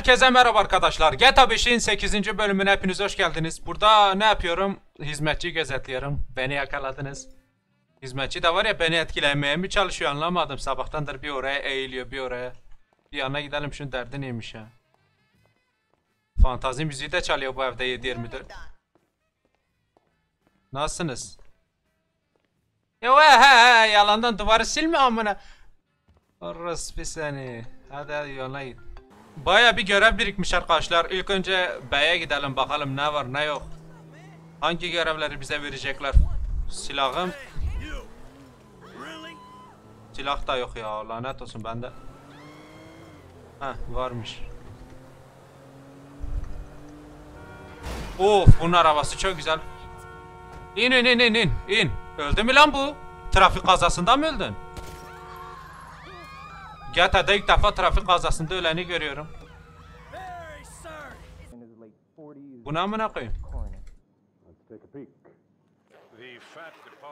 Herkese merhaba arkadaşlar. Geto Bişi'nin 8. bölümüne hepiniz hoş geldiniz. Burada ne yapıyorum? Hizmetçi gözetliyorum. Beni yakaladınız. Hizmetçi de var ya, beni etkilemeye mi çalışıyor anlamadım. Sabahtandır bir oraya eğiliyor, bir oraya. Bir yana gidelim, şunun derdi neymiş ha. Fantazi müziği de çalıyor bu evde 7/24. Nasılsınız? Ya yalandan duvarı silme amına. Orospu seni. Hadi yola git. Baya bir görev birikmiş arkadaşlar. İlk önce B'ye gidelim bakalım ne var ne yok. Hangi görevleri bize verecekler? Silahım. Silah da yok ya, lanet olsun bende. Heh, varmış. Of, bunun arabası çok güzel. İn. Öldü mü lan bu? Trafik kazasında mı öldün? GTA'da ilk defa trafik kazasında öleni görüyorum. Buna mı ne koyayım?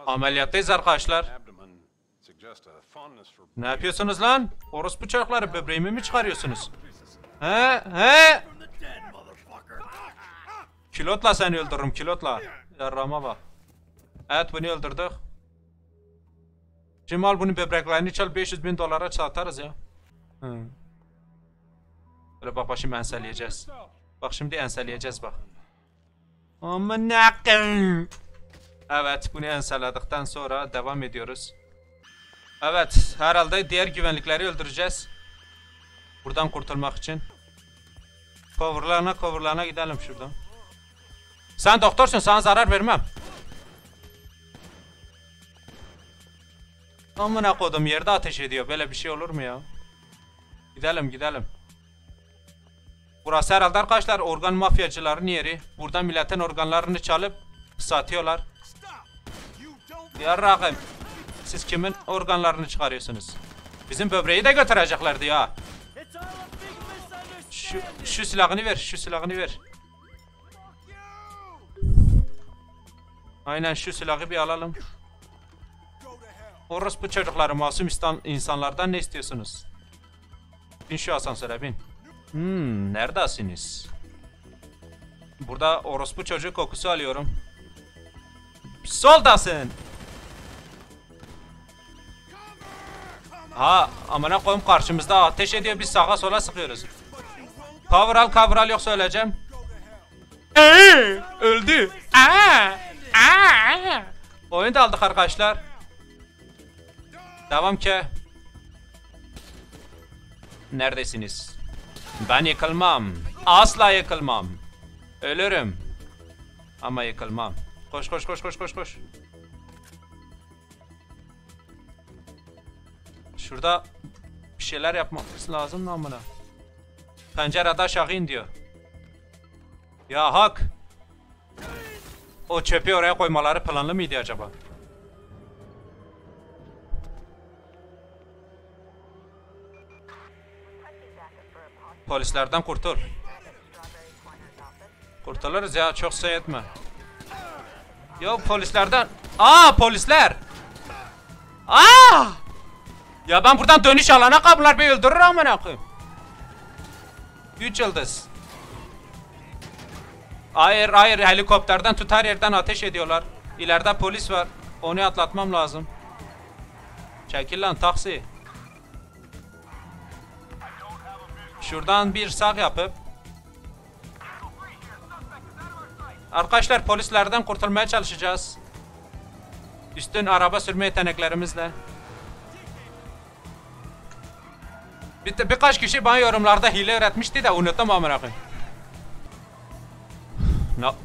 Ameliyattayız arkadaşlar. Ne yapıyorsunuz lan? Orospu çocukları, böbreğimi mi çıkarıyorsunuz? He? Kilotla seni öldürürüm, kilotla. Yarrama bak. Evet, bunu öldürdük. Şimdi al bunun böbreklerini çal, 500.000 dolara satarız ya. Böyle bak, şimdi enseleyeceğiz. Bak şimdi enseleyeceğiz bak. Aman akım. Evet, bunu enseledikten sonra devam ediyoruz. Evet, herhalde diğer güvenlikleri öldüreceğiz. Buradan kurtulmak için. Coverlarına gidelim şuradan. Sen doktorsun, sana zarar vermem. Amına kodum, yerde ateş ediyor, böyle bir şey olur mu ya? Gidelim. Burası herhalde arkadaşlar organ mafyacıların yeri. Buradan milletin organlarını çalıp satıyorlar. Yarrağım, siz kimin organlarını çıkarıyorsunuz? Bizim böbreği de götüreceklerdi ya. Şu silahını ver, Aynen, şu silahı bir alalım. Orospu çocukları, masum insanlardan ne istiyorsunuz? Bin şu asansöre, bin. Neredesiniz? Burada orospu çocuk kokusu alıyorum. Soldasın! Ha, amına koyayım, karşımızda ateş ediyor, biz sağa sola sıkıyoruz. Kavral yoksa öleceğim. Öldü! Oyunu da aldık arkadaşlar. Devam ki. Neredesiniz? Ben yıkılmam. Asla yıkılmam. Ölürüm. Ama yıkılmam. Koş. Şurada bir şeyler yapmamız lazım lan buna. Pencerede aşağı in diyor. Ya hak. O çöpü oraya koymaları planlı mıydı acaba? Polislerden kurtul. Kurtuluruz ya, çok şey etme. Yok polislerden. Polisler. Ya ben buradan dönüş alana kablar beni öldürür amına koyayım. 3 yıldız. Hayır, helikopterden tut, her yerden ateş ediyorlar. İleride polis var. Onu atlatmam lazım. Çekil lan taksi. Şuradan bir sağ yapıp. Arkadaşlar, polislerden kurtulmaya çalışacağız. Üstün araba sürme yeteneklerimizle. Birkaç kişi bana yorumlarda hile öğretmişti de unuttum amına koyayım.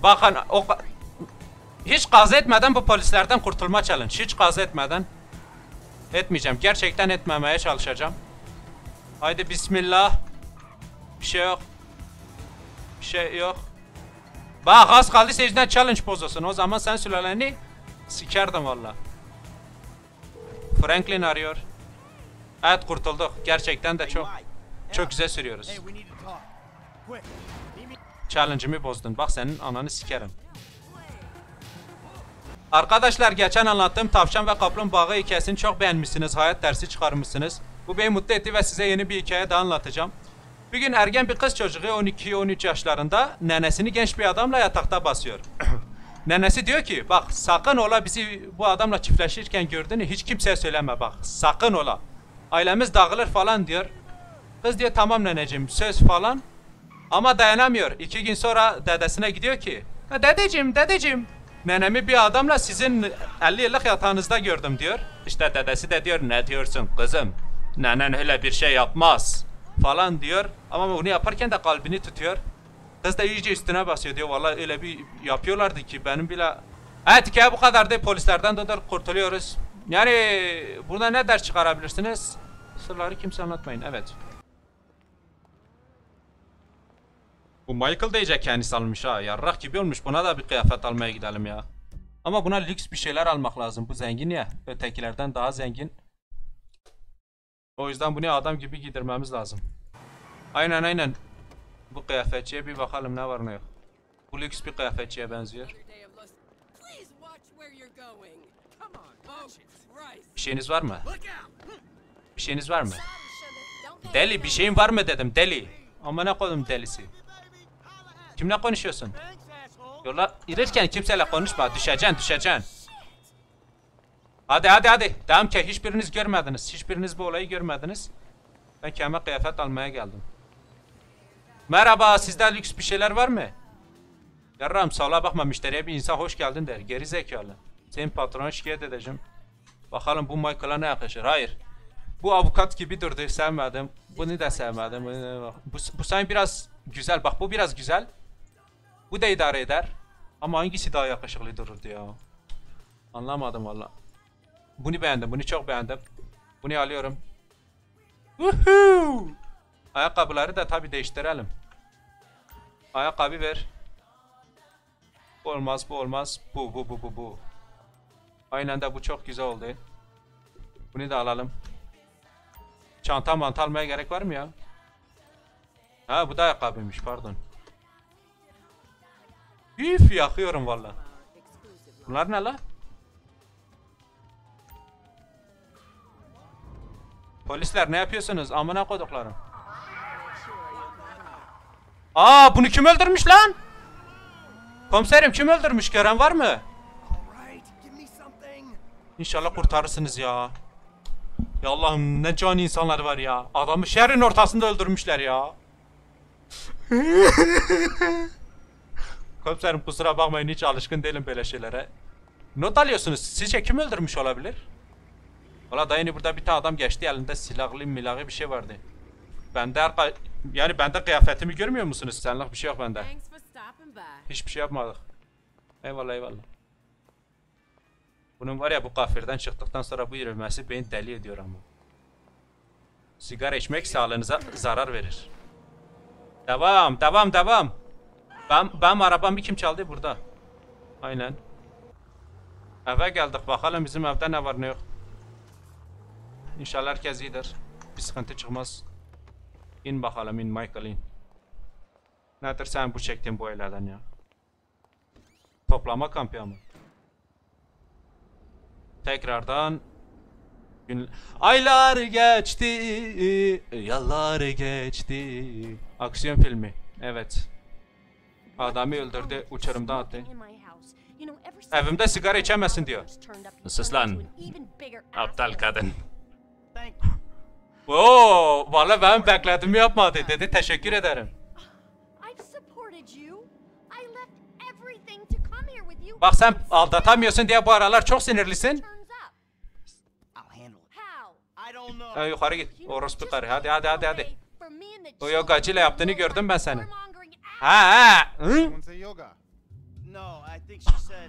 Bakın, hiç gaz etmeden bu polislerden kurtulma challenge. Hiç gaz etmeden. Etmeyeceğim. Gerçekten etmemeye çalışacağım. Haydi bismillah. Bir şey yok. Bak, az kaldı seyirciden challenge bozuyorsun. O zaman sen sülaleni sikerdim valla. Franklin arıyor. Evet, kurtulduk. Gerçekten de çok güzel sürüyoruz. Challenge'imi bozdun. Bak senin ananı sikerim. Arkadaşlar, geçen anlattığım tavşan ve kaplumbağa hikayesini çok beğenmişsiniz. Hayat dersi çıkarmışsınız. Bu beni mutlu etti ve size yeni bir hikaye daha anlatacağım. Bir gün ergen bir kız çocuğu 12-13 yaşlarında nenesini genç bir adamla yatakta basıyor. Nenesi diyor ki bak sakın ola bizi bu adamla çiftleşirken gördüğünü hiç kimseye söyleme bak sakın ola. Ailemiz dağılır falan diyor. Kız diyor tamam neneciğim söz falan. Ama dayanamıyor. 2 gün sonra dedesine gidiyor ki dedeciğim nenemi bir adamla sizin 50 yıllık yatağınızda gördüm diyor. İşte dedesi de diyor ne diyorsun kızım? Nenen öyle bir şey yapmaz falan diyor. Ama bunu yaparken de kalbini tutuyor. Kız da iyice üstüne basıyor diyor. Vallahi öyle bir yapıyorlardı ki benim bile... Evet hikaye bu kadardı. Polislerden de kurtuluyoruz. Yani burada ne ders çıkarabilirsiniz? Sırları kimse anlatmayın. Evet. Bu Michael da iyice kendisi almış ha. Yarrak gibi olmuş. Buna da bir kıyafet almaya gidelim ya. Ama buna lüks bir şeyler almak lazım. Bu zengin ya. Ötekilerden daha zengin. O yüzden bunu adam gibi giydirmemiz lazım. Aynen. Bu kıyafetçiye bir bakalım ne var ne yok. Bu lüks bir kıyafetçiye benziyor. Bir şeyiniz var mı? Deli bir şeyin var mı dedim deli. Ama ne koydum delisi. Kimle konuşuyorsun? Yola yürürken kimseyle konuşma düşeceksin. Hadi. Devam ki hiçbiriniz görmediniz. Hiçbiriniz bu olayı görmediniz. Ben kendime kıyafet almaya geldim. Merhaba, sizde lüks bir şeyler var mı? Yarram, sağlığa bakma, müşteriye bir insan hoş geldin der. Geri zekalı. Senin patrona şikayet edeceğim. Bakalım bu Michael'a ne yakışır? Hayır. Bu avukat gibi durdu, sevmedim. Bunu da sevmedim. Bu sayın biraz güzel. Bak bu biraz güzel. Bu da idare eder. Ama hangisi daha yakışıklı dururdu ya? Anlamadım valla. Bunu beğendim, bunu çok beğendim. Bunu alıyorum. Woohoo! Ayakkabıları da tabi değiştirelim. Ayakkabı ver. Bu olmaz. Bu. Aynen de bu çok güzel oldu. Bunu da alalım. Çanta mantı almaya gerek var mı ya? Ha bu da ayakkabıymış pardon. Üf yakıyorum valla. Bunlar ne la? Polisler ne yapıyorsunuz? Amına koduklarım. Aa bunu kim öldürmüş lan? Komiserim kim öldürmüş? Gören var mı? İnşallah kurtarırsınız ya. Ya Allah'ım ne cani insanlar var ya. Adamı şehrin ortasında öldürmüşler ya. Komiserim kusura bakmayın hiç alışkın değilim böyle şeylere. Not alıyorsunuz. Sizce kim öldürmüş olabilir? Valla dayını burada bir tane adam geçti elinde silahlı milahlı bir şey vardı. Bende kıyafetimi görmüyor musunuz? Senlik bir şey yok bende. Hiçbir şey yapmadık. Eyvallah. Bunun var ya bu kafirden çıktıktan sonra bu yürümesi beni deli ediyor ama. Sigara içmek sağlığınıza zarar verir. Devam. Ben arabamı kim çaldı burada? Aynen. Eve geldik bakalım bizim evde ne var ne yok. İnşallah herkes iyidir. Bir sıkıntı çıkmaz. İn bakalım Michael in. Nedir sen bu çektiğin bu ellerden ya? Toplama kampı mı? Tekrardan. Aylar geçti, yıllar geçti. Aksiyon filmi. Evet. Adamı öldürdü, uçurumdan attı. Evimde sigara içemezsin diyor. Sus lan. Aptal kadın. Ooo, valla ben bekledim yapmadı dedi, teşekkür ederim. Bak sen aldatamıyorsun diye bu aralar çok sinirlisin. Yukarı git, orospu karı, hadi. O yogacıyla yaptığını gördüm ben senin. Hı?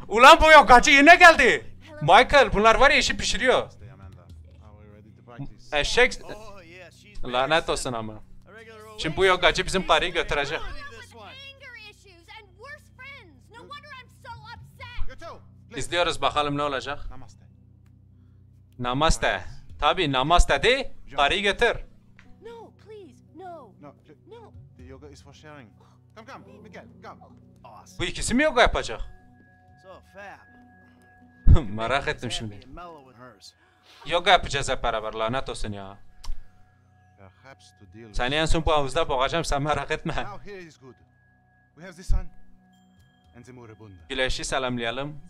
Ulan bu yogacı yine geldi. Michael, bunlar var ya işi pişiriyor. Eşek... Lanet olsun ama. Şimdi bu yogacı bizim karıyı götürecek. İzliyoruz bakalım ne olacak. Namaste. Tabi namaste de karıyı götür. Bu ikisi mi yoga yapacak? Merak ettim şimdi. Yoga yapacağız hep beraber lanet olsun ya. Seni en son bu havuzda boğacağım, sen merak etme. Güneşi selamlayalım.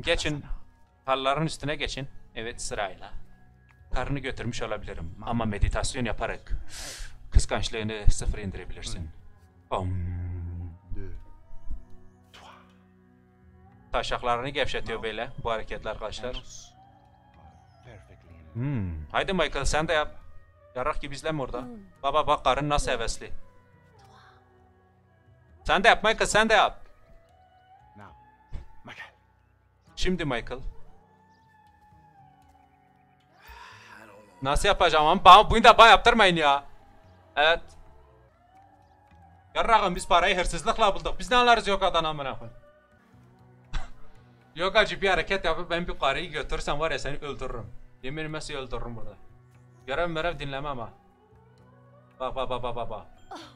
Geçin. Karların üstüne geçin. Evet, sırayla. Karını götürmüş olabilirim ama meditasyon yaparak kıskançlığını sıfır indirebilirsin. Taşaklarını gevşetiyor böyle bu hareketler arkadaşlar. Haydi Michael, sen de yap. Yarak gibi izleme orada. Baba bak, karın nasıl hevesli. Sen de yap Michael, sen de yap. Şimdi Michael. Nasıl yapacağım ama bana bunu da bana yaptırmayın ya. Evet. Yarrağım, biz parayı hırsızlıkla bulduk. Biz ne anlarız yokadan amına koyayım. Yokacı bir hareket yapıp ben bir karıyı götürürsem var ya, seni öldürürüm. Yeminime seni öldürürüm burada. Görev merev dinleme ama. Bak bak bak bak bak.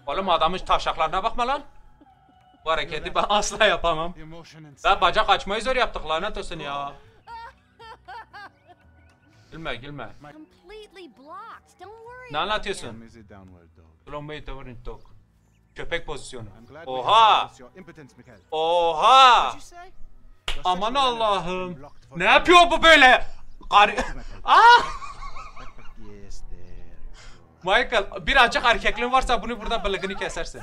Oğlum adamın taşaklarına bakma lan. Bu hareketi ben asla yapamam. Ben bacak açmayı zor yaptık, lanet olsun ya. Gülme gülme. Ne anlatıyorsun? Köpek pozisyonu. Oha! Oha! Aman Allah'ım. Ne yapıyor bu böyle? Michael, birazcık erkekliğin varsa bunu burada bılgını kesersin.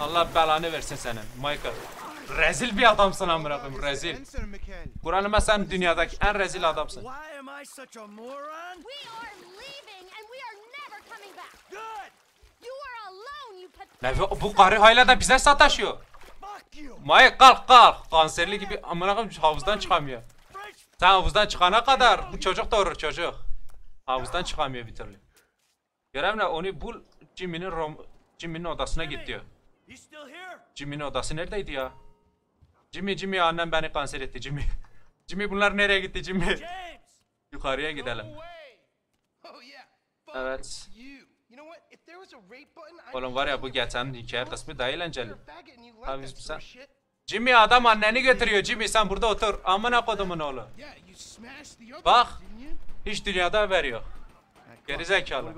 Allah belanı versin senin Michael. Rezil bir adamsın amına koyayım, rezil. Kur'an'ıma sen dünyadaki en rezil adamsın. Bu karı hala da bize sataşıyor. Michael kalk kalk. Kanserli gibi amına koyayım, havuzdan çıkamıyor. Sen havuzdan çıkana kadar bu çocuk doğurur çocuk. Havuzdan çıkamıyor bir türlü. Görev ne? Onu bul, Jimmy'nin odasına git diyor. Jimmy'nin odası neredeydi ya? Jimmy annem beni kanser etti Jimmy. Jimmy bunlar nereye gitti Jimmy? Yukarıya gidelim. Evet. Oğlum var ya, bu geçen hikaye kısmı daha eğlenceli. Abi sen... Jimmy adam anneni götürüyor Jimmy, sen burada otur. Amına kodumun oğlu. Bak. Hiç dünyada haber yok. Gerizekalı.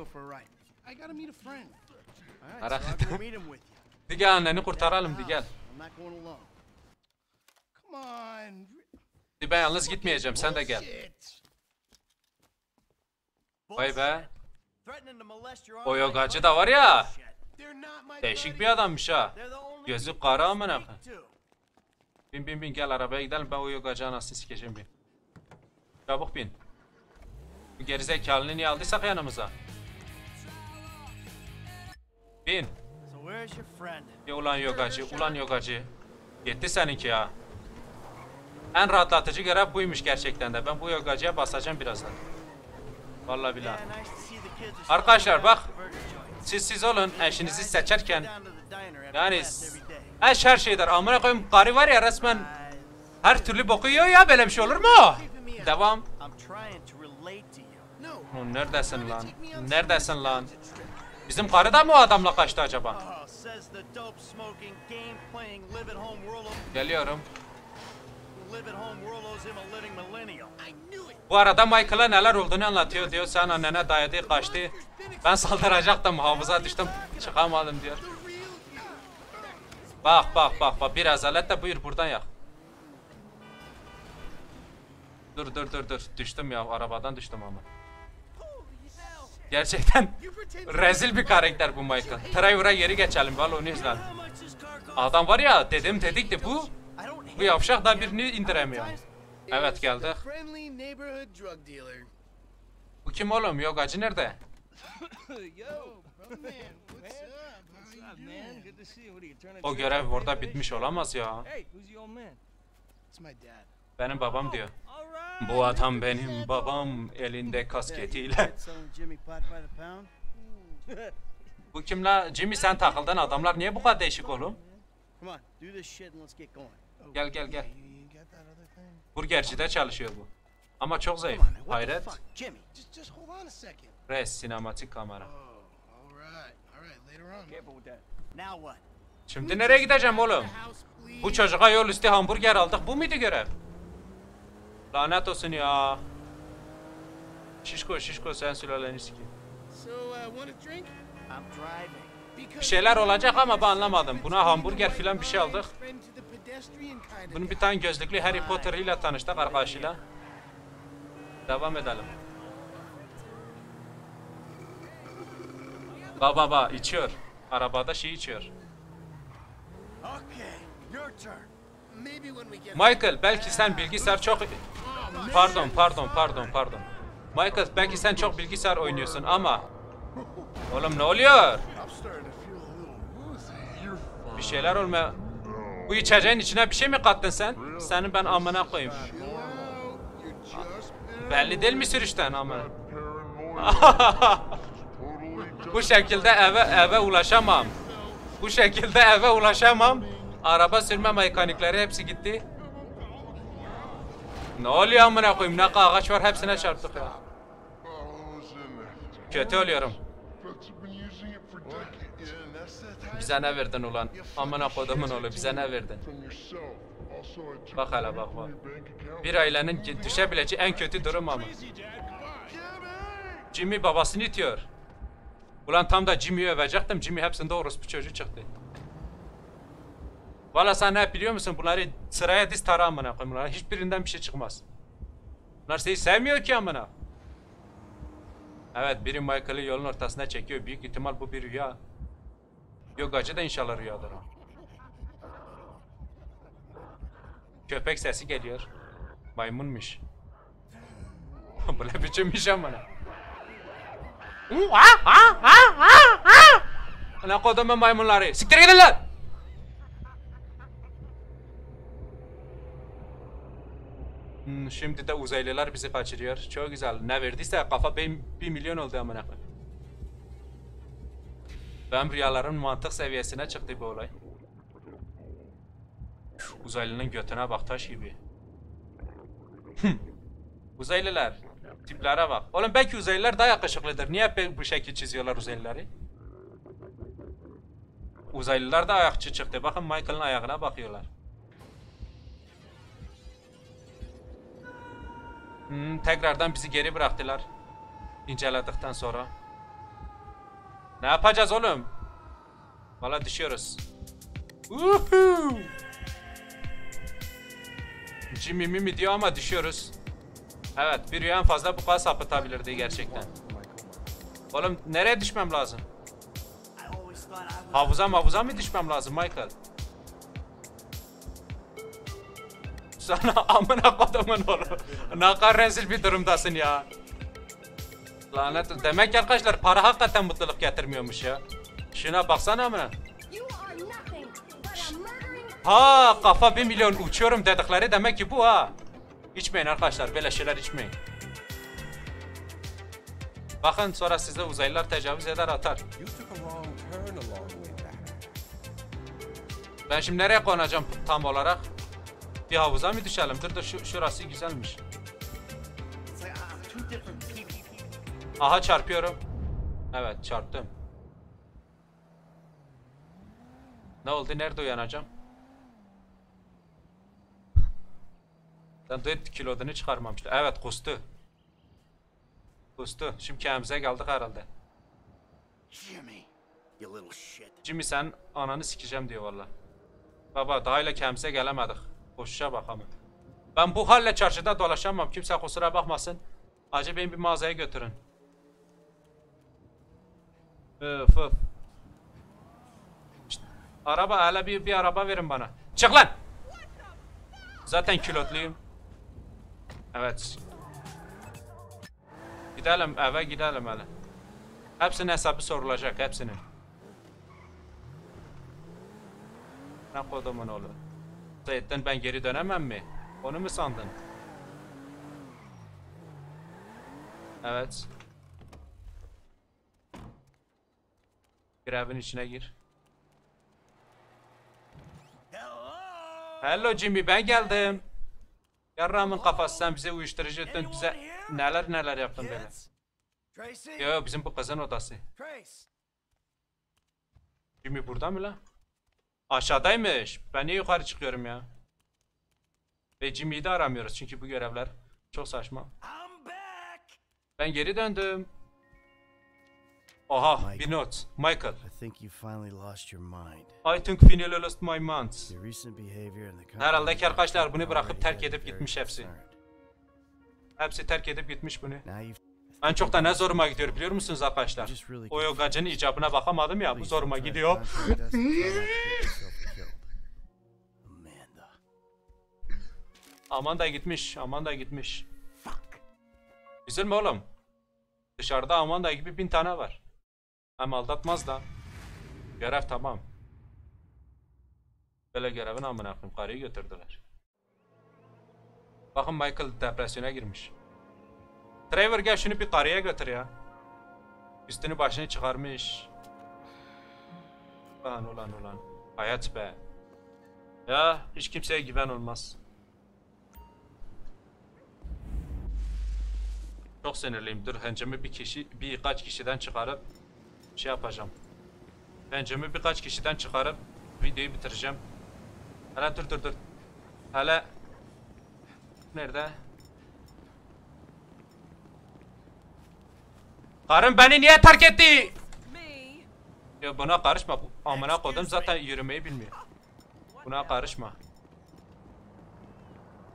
Dige anneni kurtaralım, dige. Ben yalnız gitmeyeceğim, sen de gel. Vay be. O yogacı da var ya. Değişik bir adammış ha. Gözü kara amına. Bin gel arabaya gidelim, ben o yogacı anasını sikeceğim bin. Çabuk bin. Bu gerizekalını niye aldıysak yanımıza? Bin. Ya ulan yogacı. Yetti seninki ya. En rahatlatıcı görev buymuş gerçekten de. Ben bu yogacıya basacağım birazdan. Vallahi billahi. Arkadaşlar bak. Siz olun eşinizi seçerken. Yani eş her şeydir. Amına koyayım, karı var ya resmen her türlü boku yiyor ya, böyle bir şey olur mu? Devam. Neredesin lan? Neredesin lan? Bizim karı da mı o adamla kaçtı acaba? Geliyorum. Bu arada Michael'a neler olduğunu anlatıyor diyor. Sen annene dayadı, kaçtı. Ben saldıracaktım, havuza düştüm, çıkamadım diyor. Bak bir azalet de buyur buradan yak. Dur. Düştüm ya, arabadan düştüm ama. Gerçekten rezil bir karakter bu Michael. Trevor'a geri geçelim, vallahi onu izledim. Adam var ya, dedikti bu yavşak da birini indiremiyor. Evet geldik. Bu kim oğlum? Yogacı nerede? O görev burada bitmiş olamaz ya. Benim babam diyor. Bu adam benim babam, elinde kasketiyle. Bu kim la? Jimmy sen takıldın, adamlar niye bu kadar değişik oğlum? Gel. Burgerci'de çalışıyor bu. Ama çok zayıf. Hayret. Res sinematik kamera. Şimdi nereye gideceğim oğlum? Bu çocuğa yol üstü hamburger aldık. Bu muydu görev? Lanet olsun ya. Şişko sen sülaleni sikeyim. Bir şeyler olacak ama ben anlamadım. Buna hamburger filan bir şey aldık. Bunun bir tane gözlüklü Harry Potter ile tanıştık arkadaşıyla. Devam edelim. Baba içiyor. Arabada şey içiyor. Michael belki sen bilgisayar çok... Pardon. Michael belki sen çok bilgisayar oynuyorsun ama... Oğlum ne oluyor? Bir şeyler olma. Bu içeceğin içine bir şey mi kattın sen? Seni ben amına koyayım. Belli değil mi sürüşten amına? Bu şekilde eve ulaşamam. Araba sürme mekanikleri hepsi gitti. Ne oluyor amına koyayım? Ne ağaç var, hepsine çarptık ya. Kötü oluyorum. Bize ne verdin ulan? Amına kodumun oğlu, bize ne verdin? Bak hele bak. Bir ailenin düşebileceği en kötü durum ama. Jimmy babasını itiyor. Ulan tam da Jimmy'yi övecektim. Jimmy hepsinde orospu çocuğu çıktı. Valla sen ne biliyor musun? Bunları sıraya diz tara amına koyayım. Bunların hiçbirinden bir şey çıkmaz. Bunlar seni sevmiyor ki amına. Evet, biri Michael'ı yolun ortasına çekiyor. Büyük ihtimal bu bir rüya. Yogacı da inşallah rüyadır. Köpek sesi geliyor. Maymunmuş. Bu ne biçimmiş amına. Ana kodum ben maymunları. Siktir gidin lan! Şimdi de uzaylılar bizi kaçırıyor. Çok güzel. Ne verdiyse kafa 1 milyon oldu amına koyayım. Ben rüyaların mantık seviyesine çıktı bu olay. Uzaylının götüne bak taş gibi. Uzaylılar. Tiplere bak. Oğlum belki uzaylılar daha yakışıklıdır. Niye bu şekil çiziyorlar uzaylıları? Uzaylılar da ayakçı çıktı. Bakın Michael'ın ayağına bakıyorlar. Tekrardan bizi geri bıraktılar. İnceledikten sonra. Ne yapacağız oğlum? Valla düşüyoruz. Uhu! Jimmy mi diyor ama düşüyoruz. Evet, bir rüya en fazla bu kadar sapıtabilirdi gerçekten. Oğlum nereye düşmem lazım? Havuza mı düşmem lazım Michael? Sana amına kodumun oğlum. Ne kadar rezil bir durumdasın ya. Lanet. Demek ki arkadaşlar para hakikaten mutluluk getirmiyormuş ya. Şuna baksana amına. Ha kafa 1 milyon uçuyorum dedikleri demek ki bu ha. İçmeyin arkadaşlar, böyle şeyler içmeyin. Bakın sonra size uzaylılar tecavüz eder atar. Ben şimdi nereye konacağım tam olarak? Bir havuza mı düşelim? Dur şurası güzelmiş. Aha çarpıyorum. Evet çarptım. Ne oldu? Nerede uyanacağım? Ben 4 kilodunu çıkarmamıştım. Evet kustu. Kustu. Şimdi kendimize geldik herhalde. Jimmy sen ananı sikeceğim diyor valla. Baba daha ile kendimize gelemedik. Koşuşa bakalım. Ben bu halle çarşıda dolaşamam. Kimse kusura bakmasın. Acaba beni bir mağazaya götürün. Öf. İşte, araba hele bir araba verin bana. Çık lan! Zaten kilotluyum. Evet. Gidelim eve, gidelim hele. Hepsinin hesabı sorulacak, hepsinin. Ne kodumun oğlu? Zaten ben geri dönemem mi? Onu mu sandın? Evet. Bir evin içine gir. Hello Jimmy, ben geldim. Yarramın kafası, sen bize uyuşturucu ettin, bize neler yaptın böyle. Yo bizim bu kızın odası. Jimmy burada mı la? Aşağıdaymış. Ben niye yukarı çıkıyorum ya? Ve Jimmy'yi de aramıyoruz çünkü bu görevler çok saçma. Ben geri döndüm. Aha, Michael, bir not. Michael. I think finally lost my mind. Herhalde ki arkadaşlar bunu bırakıp terk edip gitmiş hepsi. Hepsi terk edip gitmiş bunu. Ben çok da ne zoruma gidiyor biliyor musunuz arkadaşlar? O yogacının icabına bakamadım ya, bu zoruma gidiyor. Amanda gitmiş, Amanda gitmiş. Üzülme oğlum. Dışarıda Amanda gibi 1000 tane var. Hem aldatmaz da. Görev tamam. Böyle görevin amına koyayım, karıyı götürdüler. Bakın Michael depresyona girmiş. Trevor gel şunu bir karıya götür ya. Üstünü başını çıkarmış. Ulan ulan ulan. Hayat be. Ya hiç kimseye güven olmaz. Çok sinirliyim. Dur hencemi birkaç kişiden çıkarıp şey yapacağım. Hencemi birkaç kişiden çıkarıp videoyu bitireceğim. Hele dur dur dur. Hele. Nerede? Karım beni niye terk etti? Ya buna karışma. Amına koydum, zaten yürümeyi bilmiyor. Buna karışma.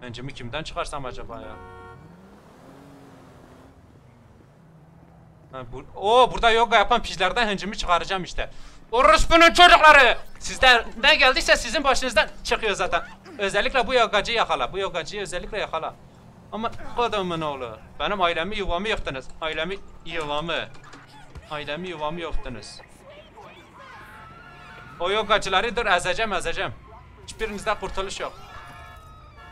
Hencemi kimden çıkarsam acaba ya? Oo, burada yoga yapan piçlerden hıncımı çıkaracağım işte. Orospunun çocukları! Sizden ne geldiyse sizin başınızdan çıkıyor zaten. Özellikle bu yogacıyı yakala, bu yogacıyı özellikle yakala. Ama kodumun oğlu, benim ailemi yuvamı yıktınız. Ailemi yuvamı. Ailemi yuvamı yıktınız. O yogacıları dur ezeceğim ezeceğim. Hiçbirinizden kurtuluş yok.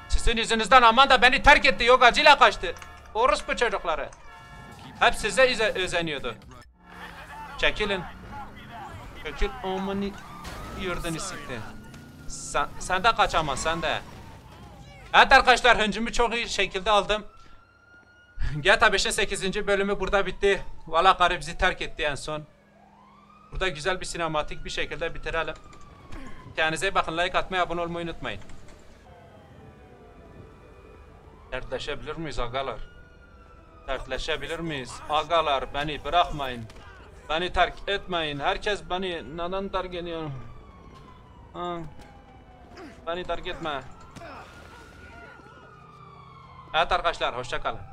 Sizin yüzünüzden Amanda beni terk etti, yogacıyla kaçtı. Orospu çocukları. Hep size özeniyordu. Çekilin. Çekil omani yurdunu sikti. Sen de kaçamaz, sen de. Evet arkadaşlar, hıncımı çok iyi şekilde aldım. GTA 5'in 8. bölümü burada bitti. Valla karı bizi terk etti en son. Burada güzel bir sinematik bir şekilde bitirelim. Kendinize iyi bakın, like atmayı, abone olmayı unutmayın. Dertleşebilir miyiz agalar? Dertleşebilir miyiz? Agalar beni bırakmayın. Beni terk etmeyin. Herkes beni neden terk ediyor? Ha. Beni terk etme. Evet arkadaşlar, hoşça kalın.